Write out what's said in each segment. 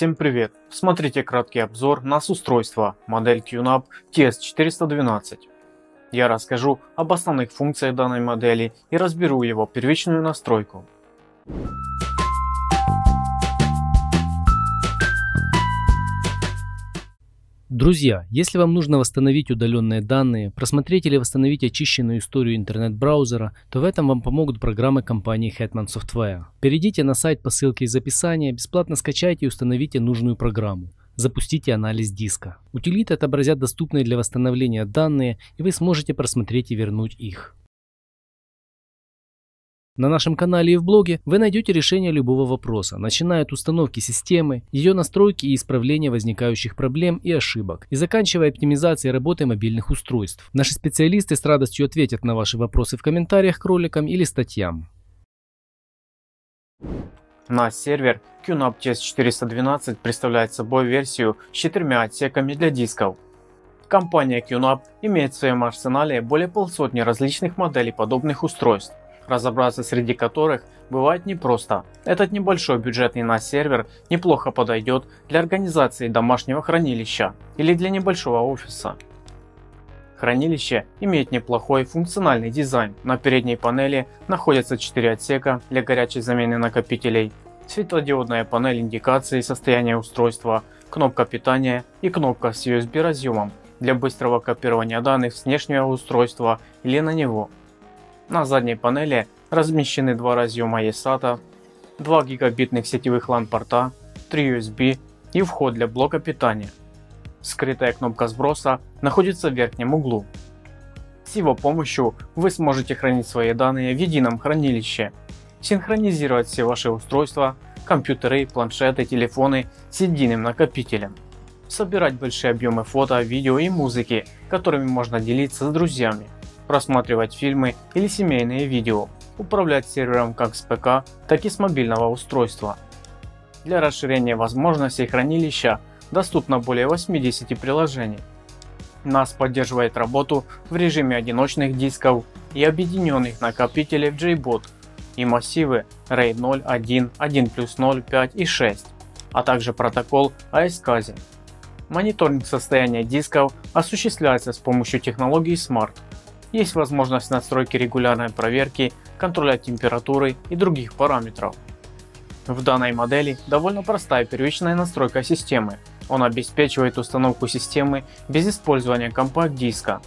Всем привет! Смотрите краткий обзор NAS-устройства модель QNAP TS-412. Я расскажу об основных функциях данной модели и разберу его первичную настройку. Друзья, если вам нужно восстановить удаленные данные, просмотреть или восстановить очищенную историю интернет-браузера, то в этом вам помогут программы компании Hetman Software. Перейдите на сайт по ссылке из описания, бесплатно скачайте и установите нужную программу. Запустите анализ диска. Утилиты отобразят доступные для восстановления данные, и вы сможете просмотреть и вернуть их. На нашем канале и в блоге вы найдете решение любого вопроса, начиная от установки системы, ее настройки и исправления возникающих проблем и ошибок, и заканчивая оптимизацией работы мобильных устройств. Наши специалисты с радостью ответят на ваши вопросы в комментариях к роликам или статьям. NAS-сервер QNAP TS-412 представляет собой версию с 4 отсеками для дисков. Компания QNAP имеет в своем арсенале более полсотни различных моделей подобных устройств, разобраться среди которых бывает непросто. Этот небольшой бюджетный NAS-сервер неплохо подойдет для организации домашнего хранилища или для небольшого офиса. Хранилище имеет неплохой функциональный дизайн. На передней панели находятся 4 отсека для горячей замены накопителей, светодиодная панель индикации состояния устройства, кнопка питания и кнопка с USB-разъемом для быстрого копирования данных с внешнего устройства или на него. На задней панели размещены 2 разъема eSATA, 2 гигабитных сетевых LAN порта, 3 USB и вход для блока питания. Скрытая кнопка сброса находится в верхнем углу. С его помощью вы сможете хранить свои данные в едином хранилище, синхронизировать все ваши устройства, компьютеры, планшеты, телефоны с единым накопителем, собирать большие объемы фото, видео и музыки, которыми можно делиться с друзьями, просматривать фильмы или семейные видео, управлять сервером как с ПК, так и с мобильного устройства. Для расширения возможностей хранилища доступно более 80 приложений. NAS поддерживает работу в режиме одиночных дисков и объединенных накопителей в JBOD и массивы RAID 0, 1, 1+0, 5 и 6, а также протокол iSCSI. Мониторинг состояния дисков осуществляется с помощью технологии Smart. Есть возможность настройки регулярной проверки, контроля температуры и других параметров. В данной модели довольно простая первичная настройка системы. Он обеспечивает установку системы без использования компакт-диска.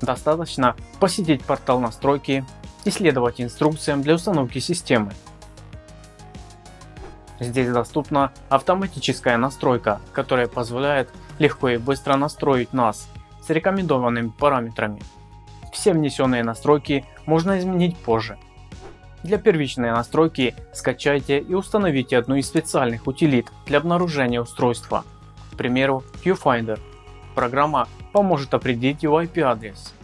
Достаточно посетить портал настройки и следовать инструкциям для установки системы. Здесь доступна автоматическая настройка, которая позволяет легко и быстро настроить NAS с рекомендованными параметрами. Все внесенные настройки можно изменить позже. Для первичной настройки скачайте и установите одну из специальных утилит для обнаружения устройства, к примеру QFinder. Программа поможет определить его IP-адрес.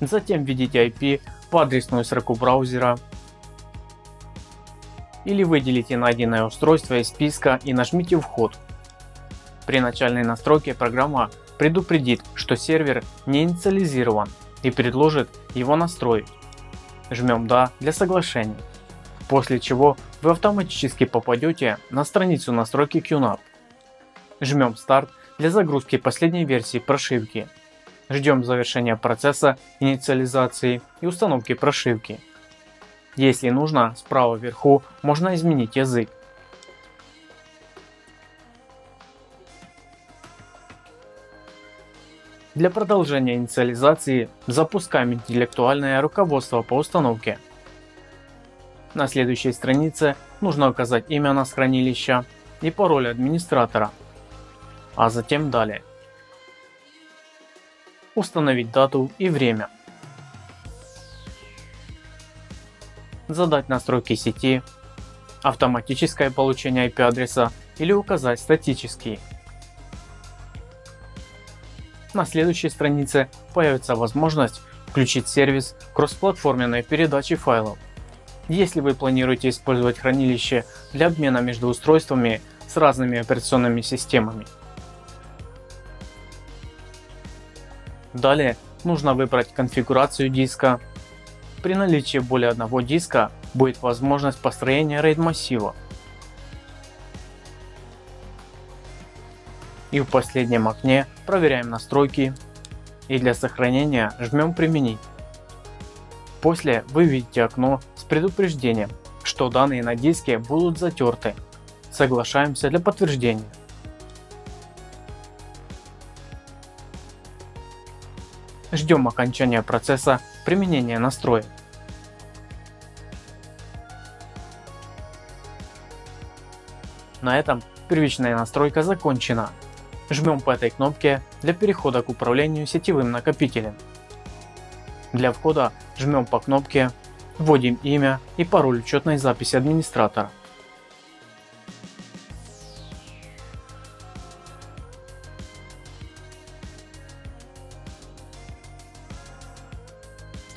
Затем введите IP в адресную строку браузера или выделите найденное устройство из списка и нажмите «Вход». При начальной настройке программа предупредит, что сервер не инициализирован, и предложит его настроить. Жмем «Да» для соглашения, после чего вы автоматически попадете на страницу настройки QNAP. Жмем «Старт» для загрузки последней версии прошивки. Ждем завершения процесса инициализации и установки прошивки. Если нужно, справа вверху можно изменить язык. Для продолжения инициализации запускаем интеллектуальное руководство по установке. На следующей странице нужно указать имя NAS-хранилища и пароль администратора, а затем далее. Установить дату и время. Задать настройки сети, автоматическое получение IP-адреса или указать статические. На следующей странице появится возможность включить сервис кроссплатформенной передачи файлов. Если вы планируете использовать хранилище для обмена между устройствами с разными операционными системами. Далее нужно выбрать конфигурацию диска. При наличии более одного диска будет возможность построения RAID массива. и в последнем окне проверяем настройки и для сохранения жмем «Применить». После вы видите окно с предупреждением, что данные на диске будут затерты. Соглашаемся для подтверждения. Ждем окончания процесса применения настроек. На этом первичная настройка закончена. Жмем по этой кнопке для перехода к управлению сетевым накопителем. Для входа жмем по кнопке, вводим имя и пароль учетной записи администратора.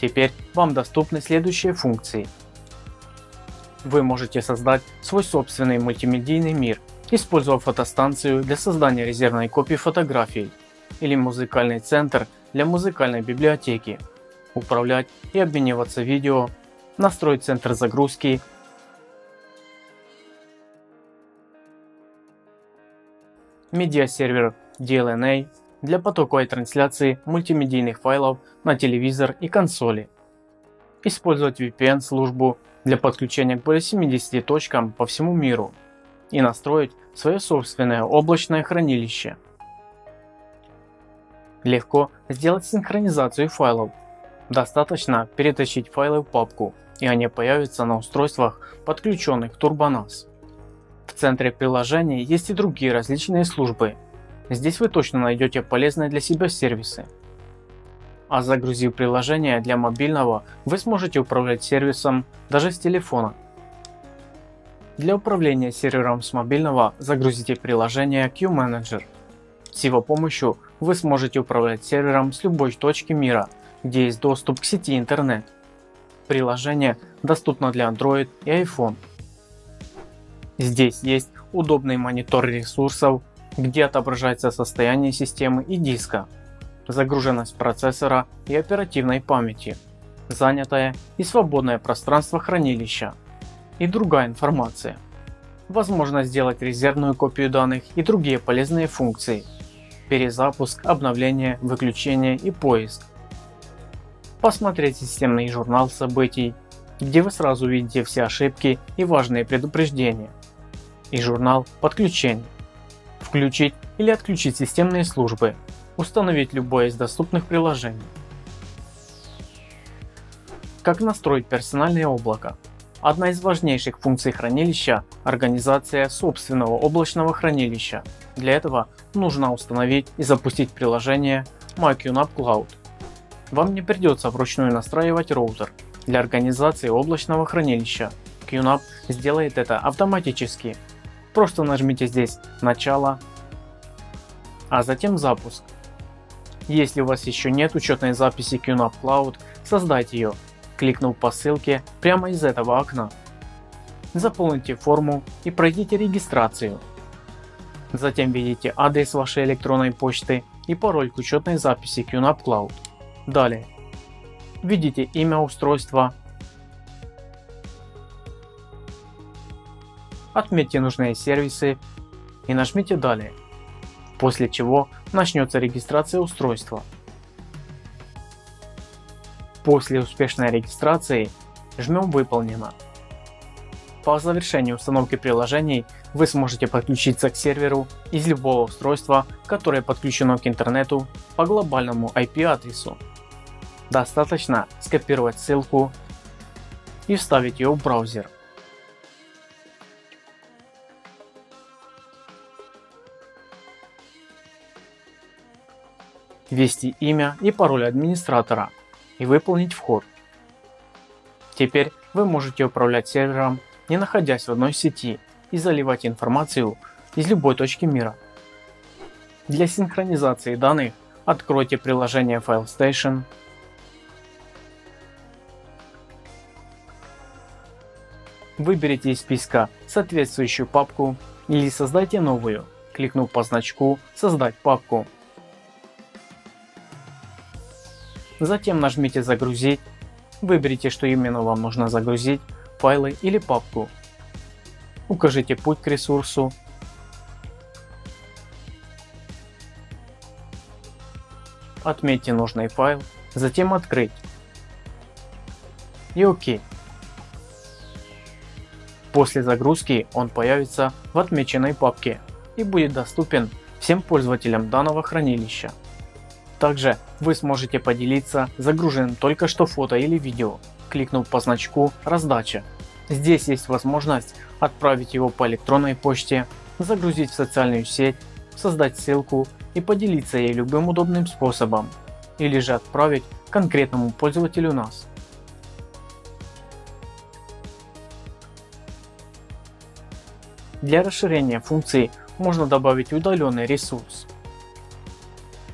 Теперь вам доступны следующие функции. Вы можете создать свой собственный мультимедийный мир, используя фотостанцию для создания резервной копии фотографий или музыкальный центр для музыкальной библиотеки, управлять и обмениваться видео, настроить центр загрузки, медиасервер DLNA для потоковой трансляции мультимедийных файлов на телевизор и консоли, использовать VPN службу для подключения к более 70 точкам по всему миру и настроить свое собственное облачное хранилище. Легко сделать синхронизацию файлов. Достаточно перетащить файлы в папку, и они появятся на устройствах, подключенных к Turbo NAS. В центре приложения есть и другие различные службы. Здесь вы точно найдете полезные для себя сервисы. А загрузив приложение для мобильного, вы сможете управлять сервисом даже с телефона. Для управления сервером с мобильного загрузите приложение QManager. С его помощью вы сможете управлять сервером с любой точки мира, где есть доступ к сети интернет. Приложение доступно для Android и iPhone. Здесь есть удобный монитор ресурсов, где отображается состояние системы и диска, загруженность процессора и оперативной памяти, занятое и свободное пространство хранилища и другая информация. Возможно сделать резервную копию данных и другие полезные функции: перезапуск, обновление, выключение и поиск. Посмотреть системный журнал событий, где вы сразу видите все ошибки и важные предупреждения, и журнал подключений. Включить или отключить системные службы, установить любое из доступных приложений. Как настроить персональное облако? Одна из важнейших функций хранилища – организация собственного облачного хранилища. Для этого нужно установить и запустить приложение myQNAPcloud. Вам не придется вручную настраивать роутер. Для организации облачного хранилища QNAP сделает это автоматически. Просто нажмите здесь «Начало», а затем «Запуск». Если у вас еще нет учетной записи QNAPcloud, создайте ее, кликнув по ссылке прямо из этого окна. Заполните форму и пройдите регистрацию. Затем введите адрес вашей электронной почты и пароль к учетной записи QNAPcloud. Далее введите имя устройства, отметьте нужные сервисы и нажмите «Далее», после чего начнется регистрация устройства. После успешной регистрации жмем «Выполнено». По завершении установки приложений вы сможете подключиться к серверу из любого устройства, которое подключено к интернету по глобальному IP-адресу. Достаточно скопировать ссылку и вставить ее в браузер. Ввести имя и пароль администратора и выполнить вход. Теперь вы можете управлять сервером, не находясь в одной сети, и заливать информацию из любой точки мира. Для синхронизации данных откройте приложение FileStation, выберите из списка соответствующую папку или создайте новую, кликнув по значку «Создать папку». Затем нажмите «Загрузить», выберите, что именно вам нужно загрузить, файлы или папку. Укажите путь к ресурсу отметьте нужный файл, затем открыть и ОК. После загрузки он появится в отмеченной папке и будет доступен всем пользователям данного хранилища. Также вы сможете поделиться загруженным только что фото или видео, кликнув по значку «Раздача». Здесь есть возможность отправить его по электронной почте, загрузить в социальную сеть, создать ссылку и поделиться ей любым удобным способом, или же отправить конкретному пользователю NAS. Для расширения функций можно добавить удаленный ресурс.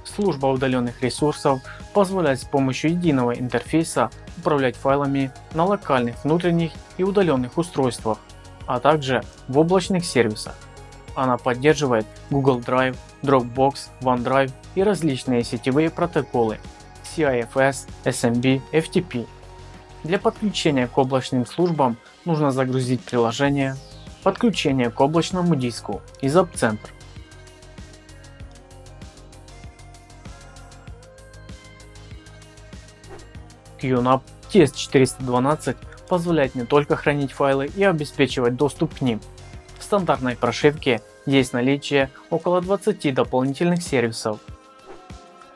Служба удаленных ресурсов позволяет с помощью единого интерфейса управлять файлами на локальных, внутренних и удаленных устройствах, а также в облачных сервисах. Она поддерживает Google Drive, Dropbox, OneDrive и различные сетевые протоколы CIFS, SMB, FTP. Для подключения к облачным службам нужно загрузить приложение, подключение к облачному диску из апцентра. QNAP TS-412 позволяет не только хранить файлы и обеспечивать доступ к ним. В стандартной прошивке есть наличие около 20 дополнительных сервисов.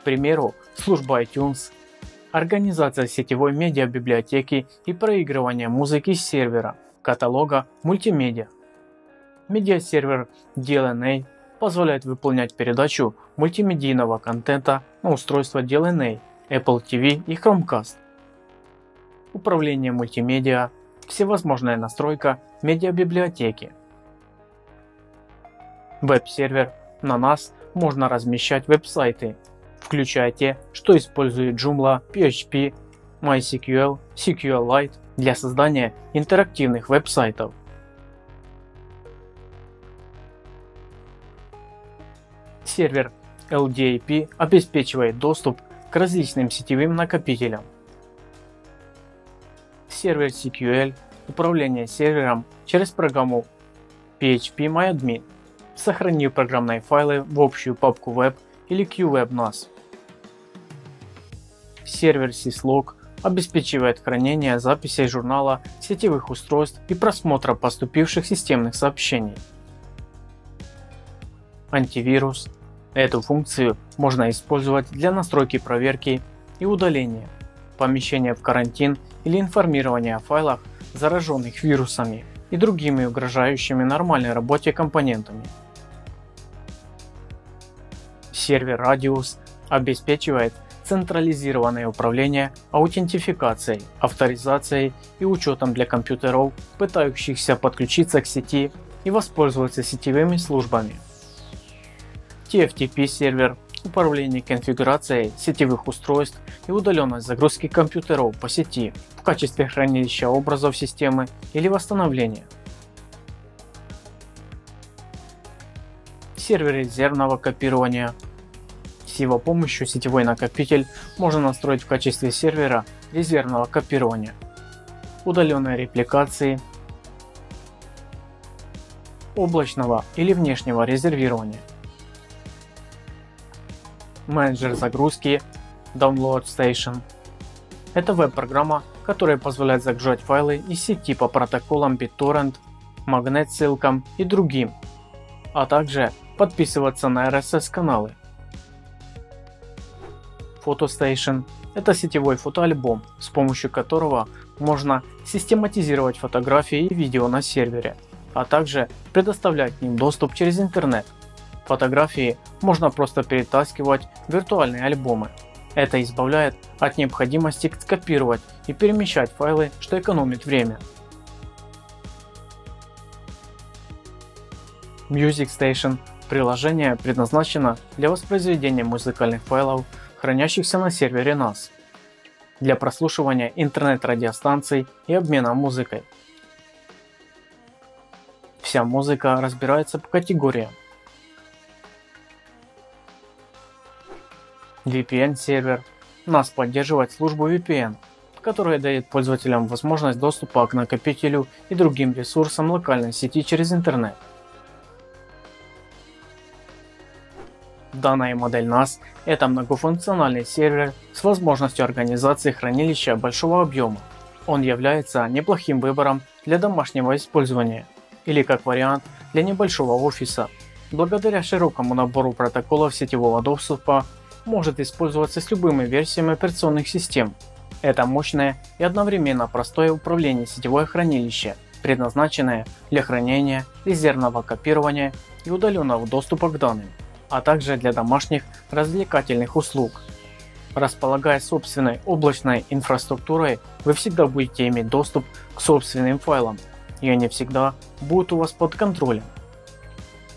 К примеру, служба iTunes, организация сетевой медиабиблиотеки и проигрывание музыки с сервера, каталога мультимедиа. Медиасервер DLNA позволяет выполнять передачу мультимедийного контента на устройства DLNA, Apple TV и Chromecast. Управление мультимедиа, всевозможная настройка медиабиблиотеки. Веб-сервер. На NAS можно размещать веб-сайты, включая те, что использует Joomla, PHP, MySQL, SQLite для создания интерактивных веб-сайтов. Сервер LDAP обеспечивает доступ к различным сетевым накопителям. Сервер SQL – управление сервером через программу phpMyAdmin, сохранив программные файлы в общую папку Web или QWebNAS. Сервер syslog обеспечивает хранение записей журнала сетевых устройств и просмотра поступивших системных сообщений. Антивирус. Эту функцию можно использовать для настройки проверки и удаления, помещения в карантин или информирования о файлах, зараженных вирусами и другими угрожающими нормальной работе компонентами. Сервер Radius обеспечивает централизированное управление аутентификацией, авторизацией и учетом для компьютеров, пытающихся подключиться к сети и воспользоваться сетевыми службами. TFTP-сервер – управление конфигурацией сетевых устройств и удаленной загрузки компьютеров по сети в качестве хранилища образов системы или восстановления. Сервер резервного копирования. С его помощью сетевой накопитель можно настроить в качестве сервера резервного копирования, удаленной репликации, облачного или внешнего резервирования. Менеджер загрузки (PhotoStation). Это веб-программа, которая позволяет загружать файлы из сети по протоколам BitTorrent, Magnet ссылкам и другим, а также подписываться на RSS каналы. PhotoStation – это сетевой фотоальбом, с помощью которого можно систематизировать фотографии и видео на сервере, а также предоставлять к ним доступ через интернет. Фотографии можно просто перетаскивать в виртуальные альбомы. Это избавляет от необходимости копировать и перемещать файлы, что экономит время. Music Station – приложение предназначено для воспроизведения музыкальных файлов, хранящихся на сервере NAS, для прослушивания интернет-радиостанций и обмена музыкой. Вся музыка разбирается по категориям. VPN-сервер. NAS поддерживает службу VPN, которая дает пользователям возможность доступа к накопителю и другим ресурсам локальной сети через интернет. Данная модель NAS – это многофункциональный сервер с возможностью организации хранилища большого объема. Он является неплохим выбором для домашнего использования или, как вариант, для небольшого офиса. Благодаря широкому набору протоколов сетевого доступа может использоваться с любыми версиями операционных систем. Это мощное и одновременно простое управление сетевое хранилище, предназначенное для хранения, резервного копирования и удаленного доступа к данным, а также для домашних развлекательных услуг. Располагая собственной облачной инфраструктурой, вы всегда будете иметь доступ к собственным файлам, и они всегда будут у вас под контролем.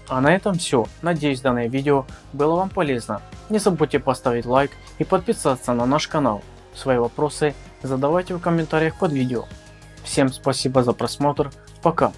А на этом все. Надеюсь, данное видео было вам полезно. Не забудьте поставить лайк и подписаться на наш канал. Свои вопросы задавайте в комментариях под видео. Всем спасибо за просмотр. Пока.